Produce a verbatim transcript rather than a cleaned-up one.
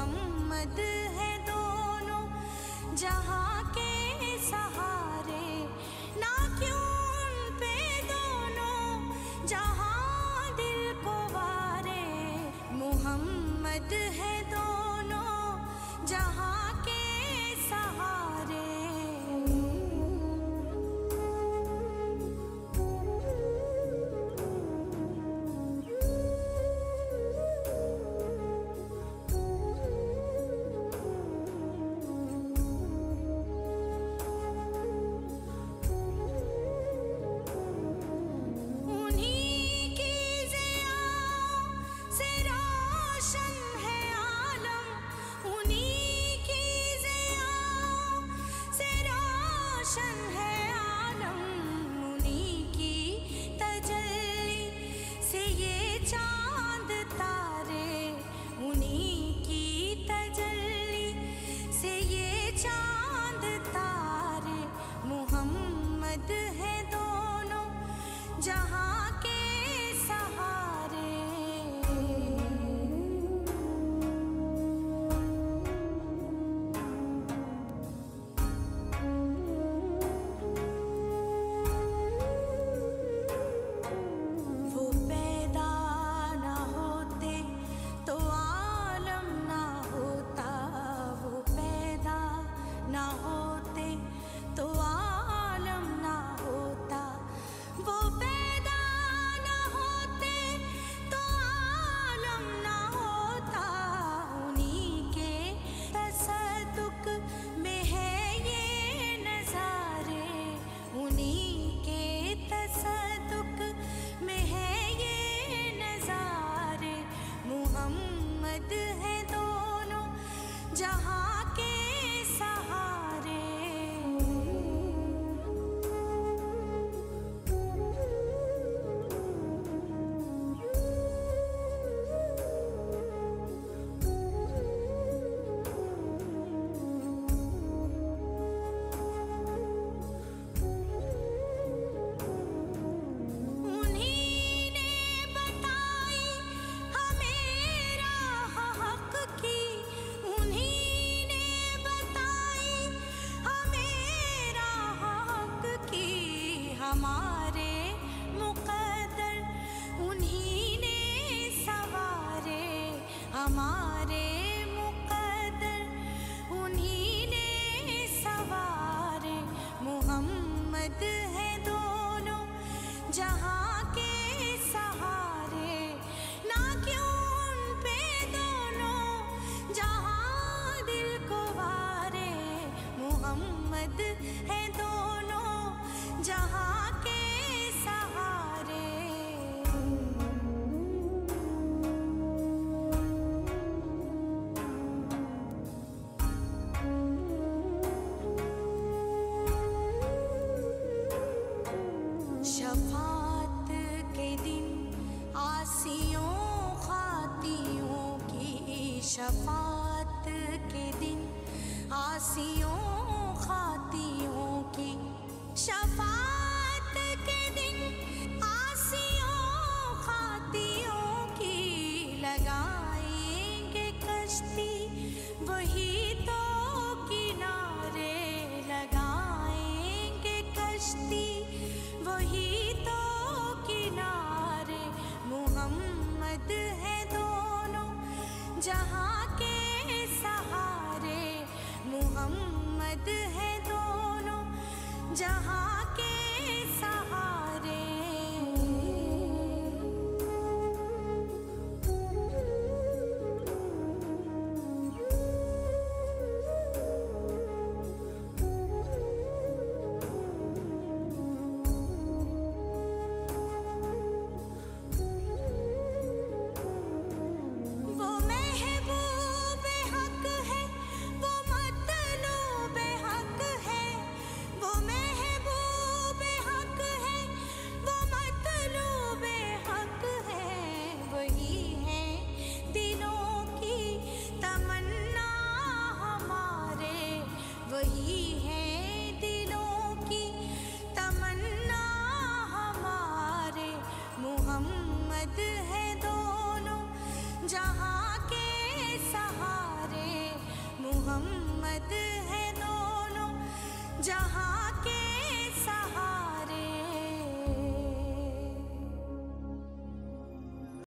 मोहम्मद है दोनों जहां के सहारे, ना क्यों उन पे दोनों जहां दिल को वारे। मोहम्मद है दोनों जहां के सहारे। हमारे मुकद्दर उन्हीं ने सवारे। मुहम्मद है दोनों जहां के सहारे, ना क्यों उन पे दोनों जहां दिल को वारे। मुहम्मद है दोनों जहां के सहारे। शफात के दिन आसियों खातियों की, शफात के दिन आसियों खातियों की। लगाएंगे कश्ती वही तो किनारे, लगाएंगे कश्ती वही तो किनारे। मुहम्मद है जहां के सहारे। मुहम्मद है दोनों जहां